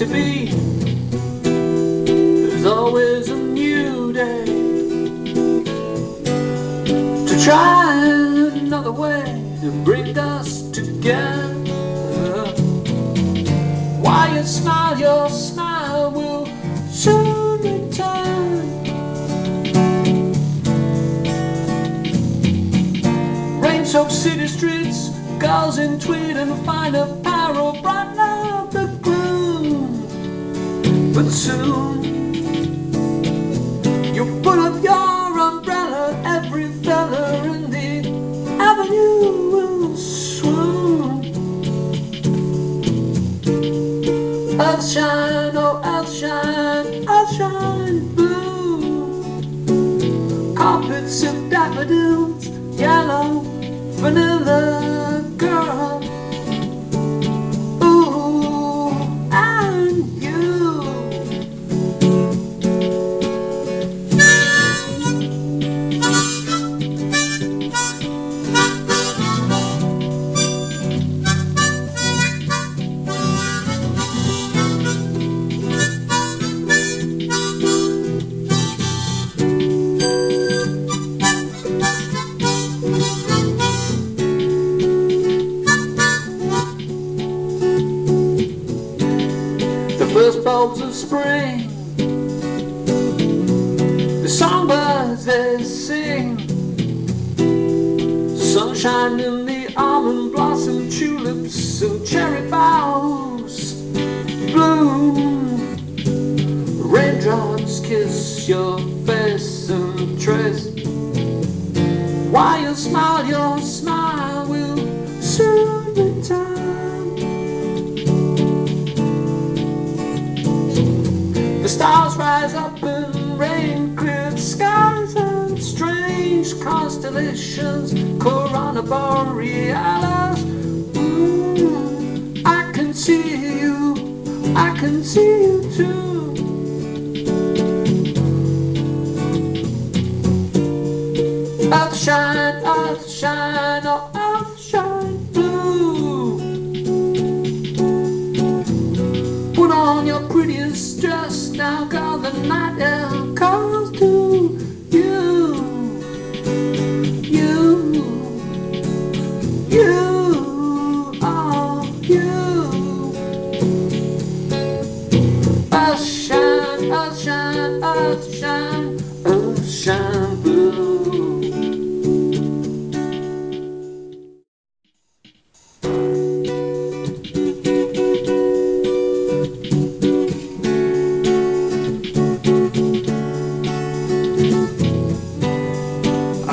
to be. There's always a new day to try another way to bring us together. While you smile, your smile will soon return. Rain-soaked city streets, girls in tweed and fine apparel brighten up the gloom. But soon you pull up your umbrella, every fella in the avenue will swoon. Earthshine, oh earthshine, earthshine blue. Carpets of daffodils, yellow vanilla. Girl, ooh, and you. First bulbs of spring, the songbirds they sing, sunshine in the almond blossom, tulips and cherry boughs bloom. Raindrops kiss your face and trace. While you smile, your smile will soon return. Stars rise up in rain-cleared skies and strange constellations, Corona Borealis. I can see you, I can see you too. Earthshine, earthshine, oh earthshine blue. Put on your prettiest dress now, girl, the night air calls to you, you, you, oh, you. Earthshine, earthshine, earthshine, earthshine blue.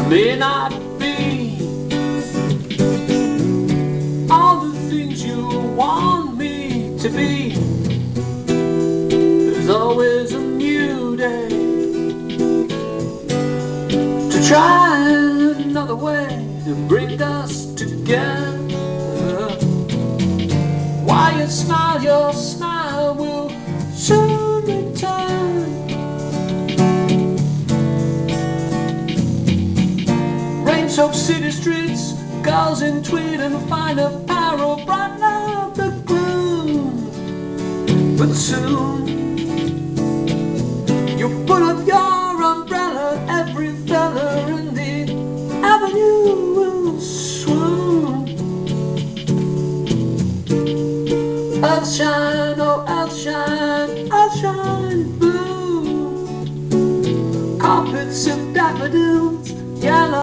May not be all the things you want me to be. There's always a new day to try another way to bring us together. While you smile, your smile will soon return. Soaked city streets, girls in tweed and fine apparel brighten up the gloom. But soon you pull up your umbrella, every fella in the avenue will swoon. Earthshine, oh earthshine, earthshine blue. Carpets of daffodils, yellow.